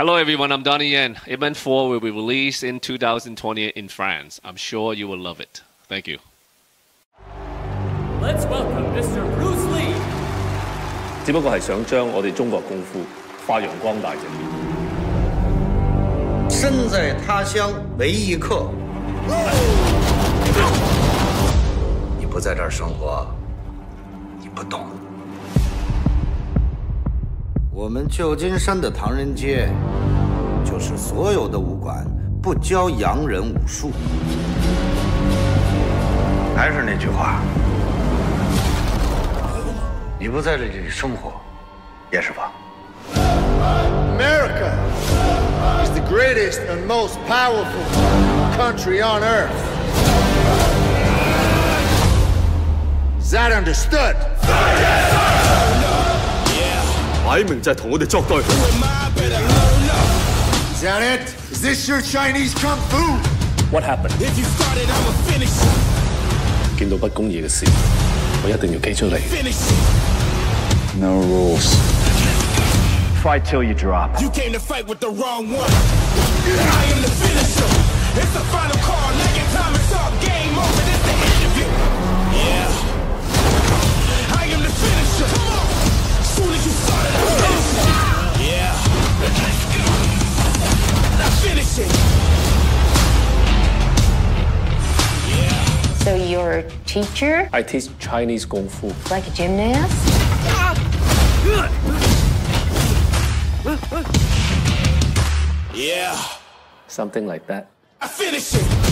Hello everyone, I'm Donnie Yen. Ip Man 4 will be released in 2020 in France. I'm sure you will love it. Thank you. Let's welcome Mr. Bruce Lee. 只不過係想將我哋中國功夫發揚光大啫。身在他鄉為異客，你不在這兒生活，你不懂。 我们旧金山的唐人街，就是所有的武馆不教洋人武术。还是那句话，你不在这里生活，也是吧。America is the greatest and most powerful country on earth. Is that understood? Is that it? Is this your Chinese kung fu? What happened? If you started, I'ma finish. 見到不公義嘅事，我一定要企出嚟。No rules. Fight till you drop. You came to fight with the wrong one. I am the finisher. It's the final call. Now your time is up. Game over. It's the end of it. Yeah. I am the finisher. Come on. Soon as you start it. So you're a teacher? I teach Chinese Kung Fu. Like a gymnast? Yeah. Something like that. I finish it!